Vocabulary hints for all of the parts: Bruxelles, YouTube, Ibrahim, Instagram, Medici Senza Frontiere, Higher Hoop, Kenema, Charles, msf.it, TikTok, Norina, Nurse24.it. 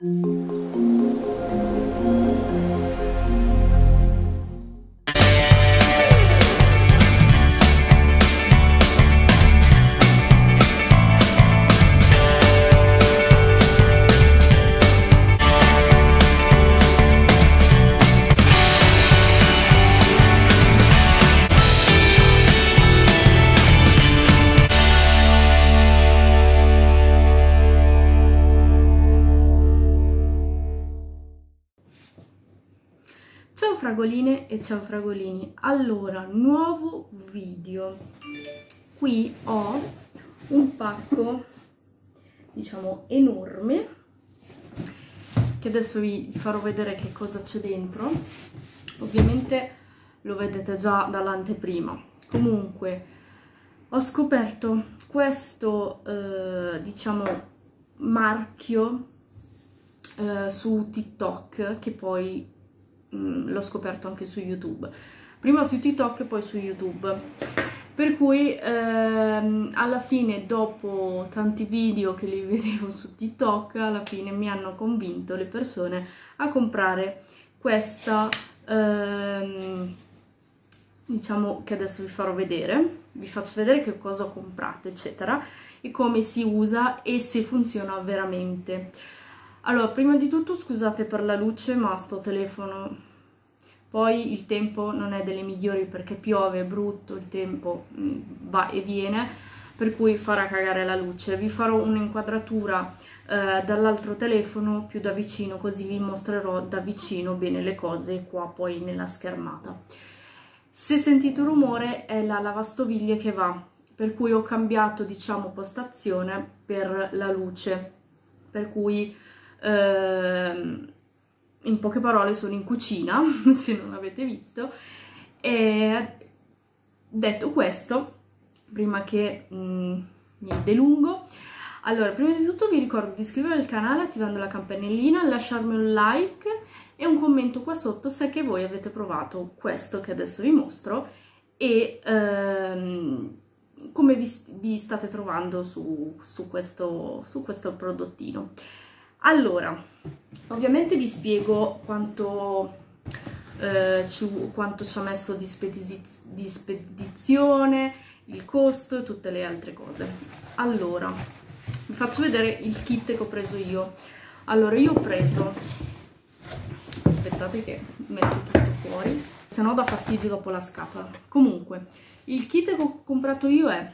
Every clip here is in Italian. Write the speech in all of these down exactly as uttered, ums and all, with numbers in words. Fragoline e ciao fragolini, allora nuovo video. Qui ho un pacco diciamo enorme che adesso vi farò vedere che cosa c'è dentro. Ovviamente lo vedete già dall'anteprima. Comunque ho scoperto questo eh, diciamo marchio eh, su TikTok, che poi l'ho scoperto anche su YouTube, prima su TikTok e poi su YouTube, per cui ehm, alla fine, dopo tanti video che li vedevo su TikTok, alla fine mi hanno convinto le persone a comprare questa ehm, diciamo che adesso vi farò vedere, vi faccio vedere che cosa ho comprato eccetera e come si usa e se funziona veramente. Allora, prima di tutto scusate per la luce, ma sto telefono, poi il tempo non è delle migliori perché piove, è brutto, il tempo va e viene, per cui farà cagare la luce. Vi farò un'inquadratura eh, dall'altro telefono più da vicino, così vi mostrerò da vicino bene le cose qua poi nella schermata. Se sentite rumore è la lavastoviglie che va, per cui ho cambiato diciamo postazione per la luce, per cui... Uh, in poche parole sono in cucina, se non avete visto. E detto questo, prima che mm, mi delungo, allora prima di tutto vi ricordo di iscrivervi al canale attivando la campanellina, lasciarmi un like e un commento qua sotto se che voi avete provato questo che adesso vi mostro e uh, come vi, vi state trovando su, su, questo, su questo prodottino. Allora, ovviamente vi spiego quanto eh, ci, quanto ci ha messo di, di spedizione, il costo e tutte le altre cose. Allora, vi faccio vedere il kit che ho preso io. Allora, io ho preso... Aspettate che metto tutto fuori, se no dà fastidio dopo la scatola. Comunque, il kit che ho comprato io è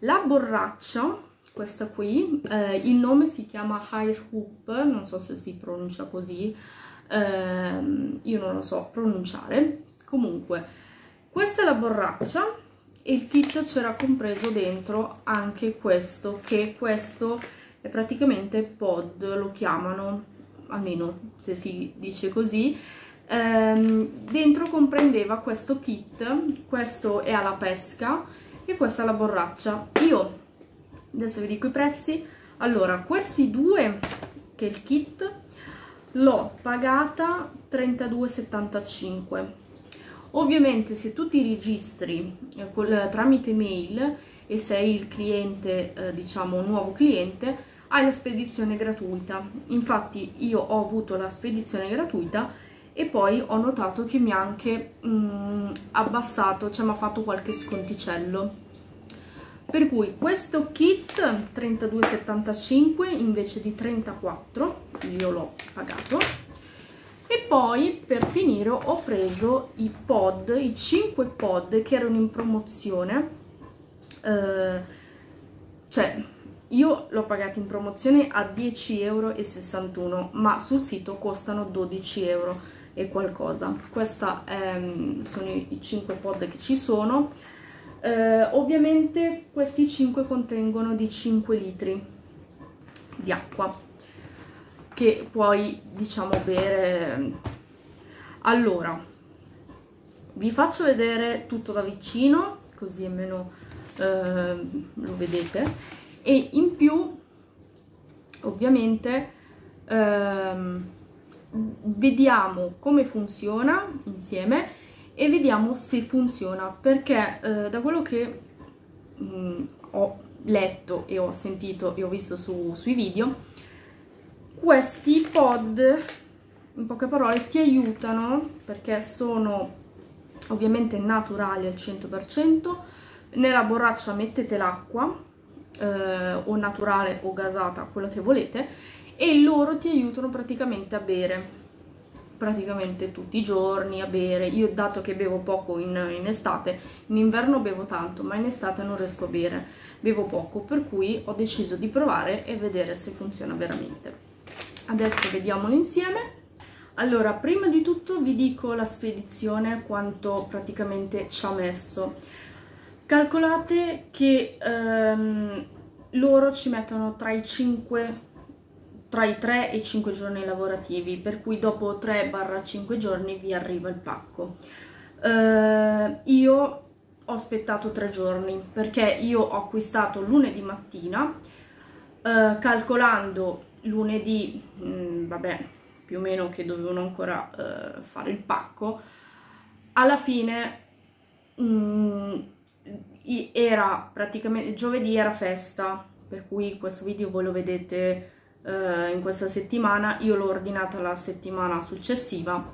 la borraccia... Questa qui, eh, il nome si chiama Higher Hoop, non so se si pronuncia così, eh, io non lo so pronunciare. Comunque, questa è la borraccia e il kit c'era compreso dentro anche questo, che questo è praticamente pod, lo chiamano, almeno se si dice così. Eh, dentro comprendeva questo kit, questo è alla pesca e questa è la borraccia. Io... Adesso vi dico i prezzi. Allora, questi due, che è il kit, l'ho pagata trentadue e settantacinque. Ovviamente se tu ti registri eh, col, tramite mail e sei il cliente, eh, diciamo un nuovo cliente, hai la spedizione gratuita. Infatti io ho avuto la spedizione gratuita e poi ho notato che mi ha anche mh, abbassato, cioè mi ha fatto qualche sconticello. Per cui questo kit trentadue e settantacinque invece di trentaquattro, io l'ho pagato. E poi per finire ho preso i pod, i cinque pod che erano in promozione, eh, cioè io l'ho pagato in promozione a dieci e sessantuno euro, ma sul sito costano dodici euro e qualcosa. Questi ehm, sono i cinque pod che ci sono. Uh, ovviamente questi cinque contengono di cinque litri di acqua che puoi diciamo bere. Allora vi faccio vedere tutto da vicino così almeno uh, lo vedete, e in più ovviamente uh, vediamo come funziona insieme e vediamo se funziona, perché eh, da quello che mh, ho letto e ho sentito e ho visto su, sui video, questi pod, in poche parole, ti aiutano perché sono ovviamente naturali al cento per cento. Nella borraccia mettete l'acqua, eh, o naturale o gasata, quello che volete, e loro ti aiutano praticamente a bere praticamente tutti i giorni a bere. Io, dato che bevo poco in, in estate, in inverno bevo tanto, ma in estate non riesco a bere, bevo poco, per cui ho deciso di provare e vedere se funziona veramente. Adesso vediamolo insieme. Allora, prima di tutto vi dico la spedizione, quanto praticamente ci ha messo. Calcolate che ehm, loro ci mettono tra i cinque tra i tre e i cinque giorni lavorativi, per cui dopo tre barra cinque giorni vi arriva il pacco. Eh, io ho aspettato tre giorni perché io ho acquistato lunedì mattina, eh, calcolando lunedì, mh, vabbè, più o meno che dovevano ancora eh, fare il pacco, alla fine mh, era praticamente giovedì, era festa, per cui questo video voi lo vedete in questa settimana. Io l'ho ordinata la settimana successiva,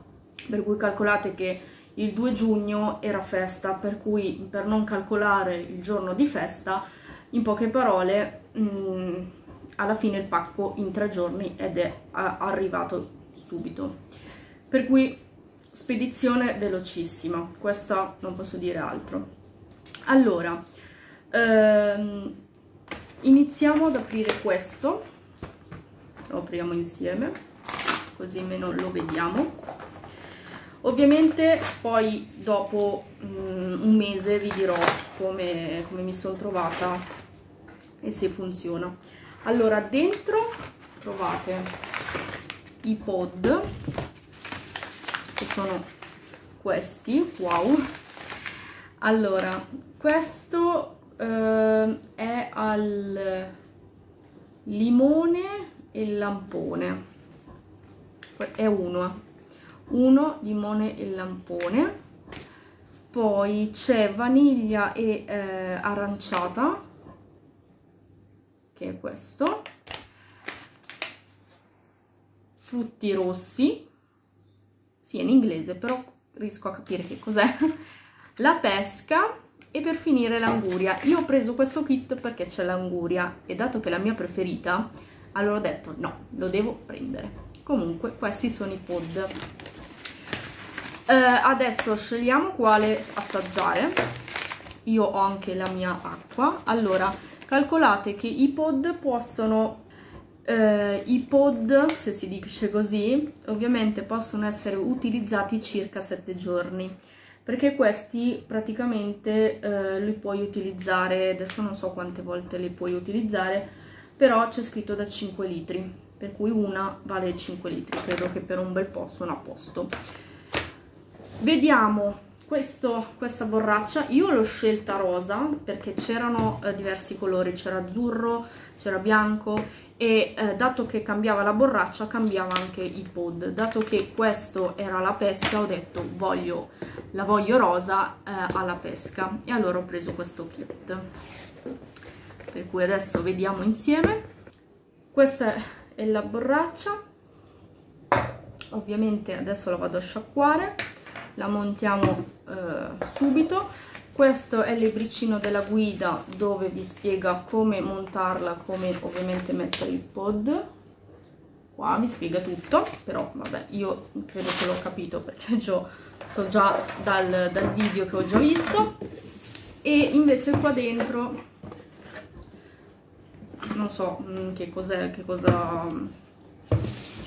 per cui calcolate che il due giugno era festa, per cui per non calcolare il giorno di festa, in poche parole, mh, alla fine il pacco in tre giorni ed è arrivato subito, per cui spedizione velocissima, questa non posso dire altro. Allora, ehm, iniziamo ad aprire questo. Lo apriamo insieme, così almeno lo vediamo. Ovviamente poi dopo um, un mese vi dirò come, come mi sono trovata e se funziona. Allora, dentro trovate i pod, che sono questi. Wow! Allora, questo eh, è al limone e lampone, è uno uno limone e lampone, poi c'è vaniglia e eh, aranciata, che è questo, frutti rossi, sì, è in inglese però riesco a capire che cos'è, la pesca e per finire l'anguria. Io ho preso questo kit perché c'è l'anguria e dato che è la mia preferita, allora ho detto no, lo devo prendere. Comunque questi sono i pod. Eh, adesso scegliamo quale assaggiare. Io ho anche la mia acqua. Allora, calcolate che i pod possono, eh, i pod, se si dice così, ovviamente possono essere utilizzati circa sette giorni. Perché questi praticamente eh, li puoi utilizzare, adesso non so quante volte li puoi utilizzare, però c'è scritto da cinque litri, per cui una vale cinque litri, credo che per un bel po' sono a posto. Vediamo questo, questa borraccia. Io l'ho scelta rosa perché c'erano eh, diversi colori, c'era azzurro, c'era bianco e eh, dato che cambiava la borraccia cambiava anche i pod. Dato che questo era la pesca, ho detto voglio, la voglio rosa eh, alla pesca, e allora ho preso questo kit. Per cui adesso vediamo insieme. Questa è la borraccia, ovviamente adesso la vado a sciacquare, la montiamo eh, subito. Questo è il libricino della guida dove vi spiega come montarla, come ovviamente mettere il pod. Qua vi spiega tutto, però vabbè, io credo che l'ho capito perché già, so già dal, dal video che ho già visto. E invece qua dentro non so che cos'è, che cosa,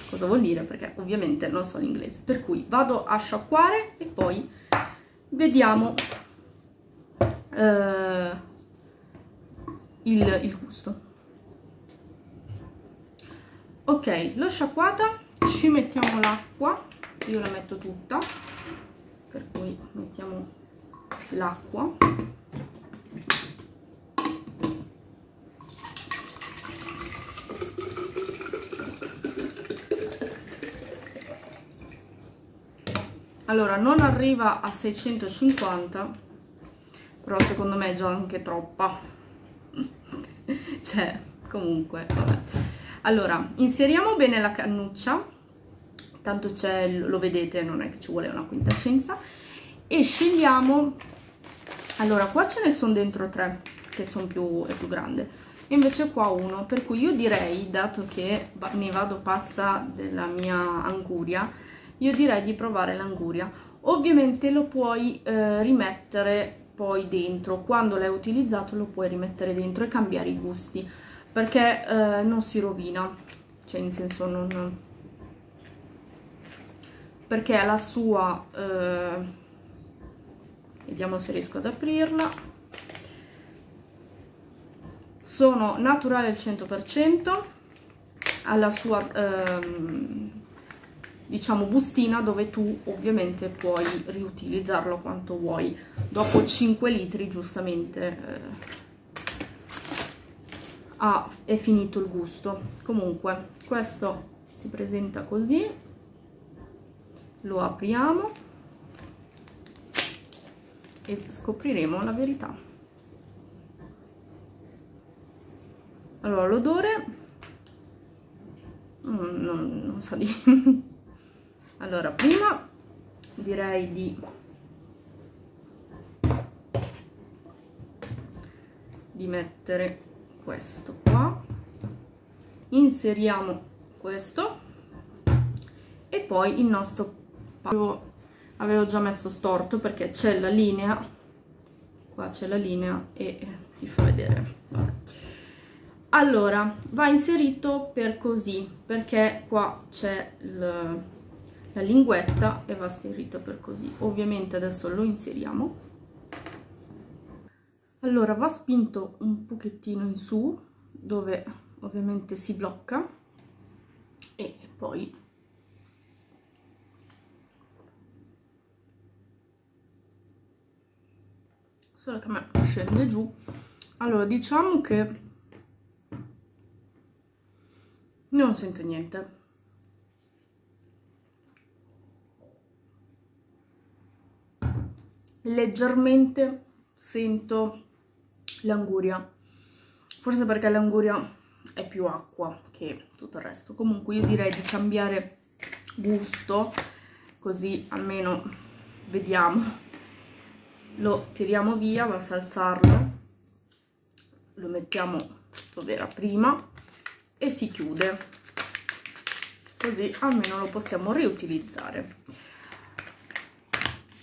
cosa vuol dire, perché ovviamente non so l'inglese, per cui vado a sciacquare e poi vediamo eh, il, il gusto. Ok, l'ho sciacquata, ci mettiamo l'acqua, io la metto tutta, per cui mettiamo l'acqua. Allora, non arriva a seicentocinquanta, però secondo me è già anche troppa. Cioè, comunque, vabbè. Allora, inseriamo bene la cannuccia, tanto c'è, lo vedete, non è che ci vuole una quintessenza, e scegliamo, allora qua ce ne sono dentro tre, che sono più, è più grande, e invece qua uno, per cui io direi, dato che ne vado pazza della mia anguria, io direi di provare l'anguria. Ovviamente lo puoi eh, rimettere poi dentro, quando l'hai utilizzato lo puoi rimettere dentro e cambiare i gusti, perché eh, non si rovina, cioè in senso non... perché la sua... Eh... vediamo se riesco ad aprirla. Sono naturale al cento per cento, alla sua ehm, diciamo bustina, dove tu ovviamente puoi riutilizzarlo quanto vuoi. Dopo cinque litri giustamente eh, ah, è finito il gusto. Comunque questo si presenta così, lo apriamo e scopriremo la verità. Allora, l'odore non, non, non sa di... Allora, prima direi di di mettere questo qua, inseriamo questo e poi il nostro pacco. Avevo già messo storto perché c'è la linea, qua c'è la linea e ti fa vedere. Allora, va inserito per così, perché qua c'è la linguetta e va inserito per così. Ovviamente adesso lo inseriamo. Allora, va spinto un pochettino in su, dove ovviamente si blocca, e poi... solo che a me scende giù. Allora, diciamo che non sento niente, leggermente sento l'anguria, forse perché l'anguria è più acqua che tutto il resto. Comunque io direi di cambiare gusto, così almeno vediamo. Lo tiriamo via, basta alzarlo, lo mettiamo dove era prima e si chiude, così almeno lo possiamo riutilizzare.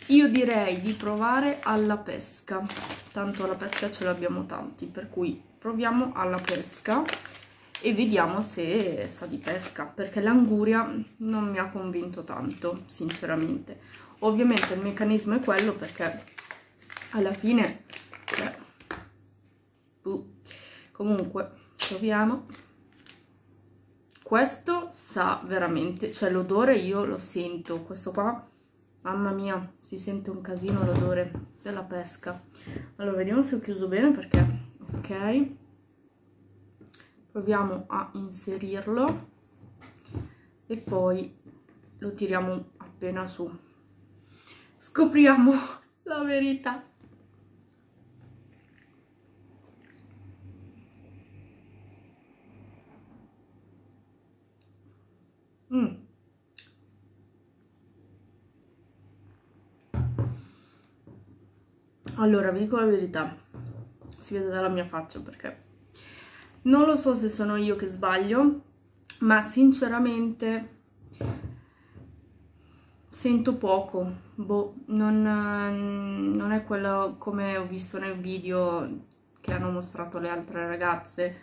Io direi di provare alla pesca, tanto alla pesca ce l'abbiamo tanti, per cui proviamo alla pesca e vediamo se sa di pesca, perché l'anguria non mi ha convinto tanto, sinceramente. Ovviamente il meccanismo è quello, perché alla fine, beh, uh. comunque proviamo. Questo sa veramente, cioè l'odore io lo sento, questo qua, mamma mia, si sente un casino l'odore della pesca. Allora, vediamo se ho chiuso bene, perché, ok, proviamo a inserirlo e poi lo tiriamo appena su, scopriamo la verità. Mm. Allora, vi dico la verità, si vede dalla mia faccia, perché non lo so se sono io che sbaglio, ma sinceramente sento poco, boh, non, non è quello come ho visto nel video che hanno mostrato le altre ragazze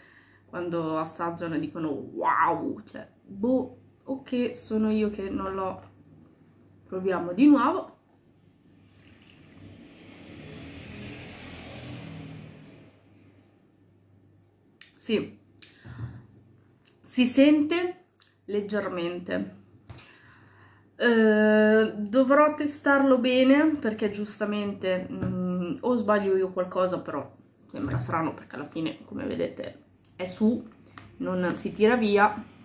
quando assaggiano e dicono wow, cioè boh. Ok, sono io che non l'ho... Proviamo di nuovo. Sì, si sente leggermente. Eh, dovrò testarlo bene, perché giustamente mh, o sbaglio io qualcosa, però sembra strano, perché alla fine, come vedete, è su, non si tira via.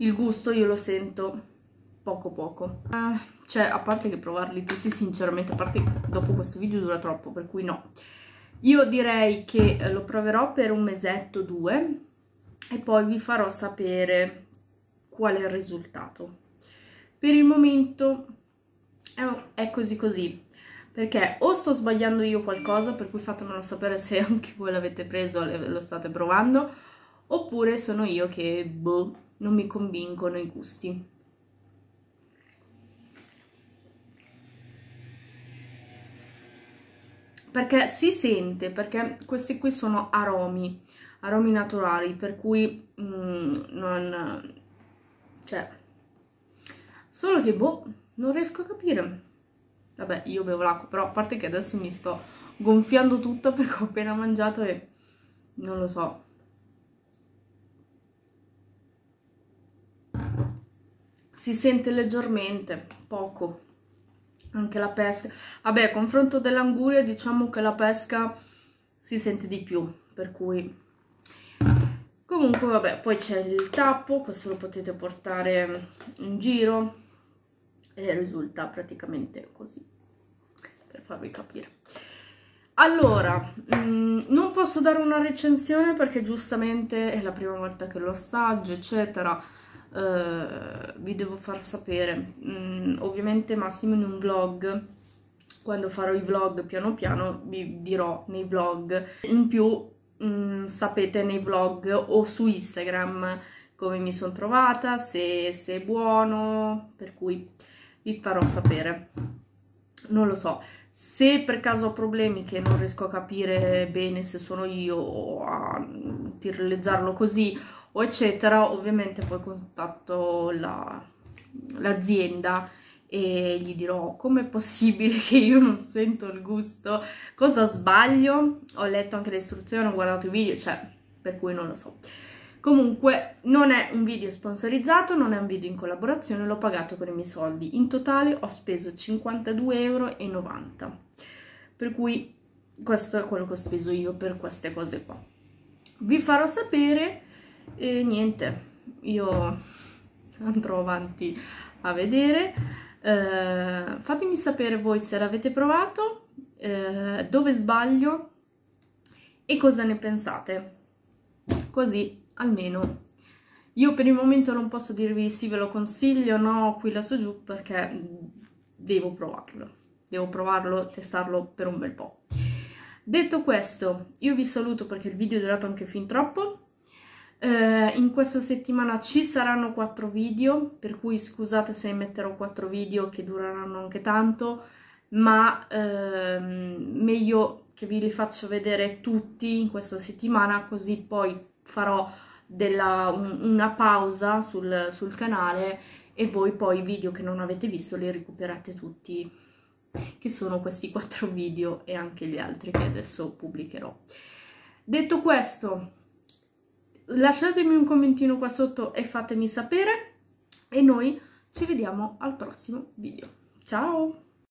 Il gusto io lo sento poco poco, eh, cioè, a parte che provarli tutti sinceramente, a parte che dopo questo video dura troppo, per cui no. Io direi che lo proverò per un mesetto, due, e poi vi farò sapere qual è il risultato. Per il momento è così così, perché o sto sbagliando io qualcosa, per cui fatemelo sapere se anche voi l'avete preso e lo state provando, oppure sono io che boh, non mi convincono i gusti. Perché si sente, perché questi qui sono aromi, aromi naturali, per cui mm, non... cioè... Solo che, boh, non riesco a capire. Vabbè, io bevo l'acqua, però a parte che adesso mi sto gonfiando tutto perché ho appena mangiato e non lo so. Si sente leggermente, poco. Anche la pesca, vabbè, a confronto dell'anguria diciamo che la pesca si sente di più, per cui comunque vabbè. Poi c'è il tappo, questo lo potete portare in giro e risulta praticamente così, per farvi capire. Allora, mh, non posso dare una recensione perché giustamente è la prima volta che lo assaggio eccetera. Uh, vi devo far sapere, mm, ovviamente massimo in un vlog, quando farò i vlog piano piano vi dirò nei vlog. In più mm, sapete nei vlog o su Instagram come mi sono trovata, se, se è buono, per cui vi farò sapere. Non lo so, se per caso ho problemi che non riesco a capire bene se sono io o a realizzarlo così o eccetera, ovviamente poi contatto l'azienda e gli dirò com'è possibile che io non sento il gusto, cosa sbaglio, ho letto anche le istruzioni, ho guardato i video, cioè, per cui non lo so. Comunque non è un video sponsorizzato, non è un video in collaborazione, l'ho pagato con i miei soldi, in totale ho speso cinquantadue e novanta euro, per cui questo è quello che ho speso io per queste cose qua. Vi farò sapere. E niente, io andrò avanti a vedere. Eh, fatemi sapere voi se l'avete provato, eh, dove sbaglio e cosa ne pensate, così almeno io per il momento non posso dirvi sì ve lo consiglio, no, qui la so giù, perché devo provarlo, devo provarlo, testarlo per un bel po'. Detto questo, io vi saluto perché il video è durato anche fin troppo. Uh, in questa settimana ci saranno quattro video, per cui scusate se metterò quattro video che dureranno anche tanto, ma uh, meglio che vi li faccio vedere tutti in questa settimana, così poi farò della, un, una pausa sul, sul canale e voi poi i video che non avete visto li recuperate tutti, che sono questi quattro video e anche gli altri che adesso pubblicherò. Detto questo, lasciatemi un commentino qua sotto e fatemi sapere, e noi ci vediamo al prossimo video. Ciao!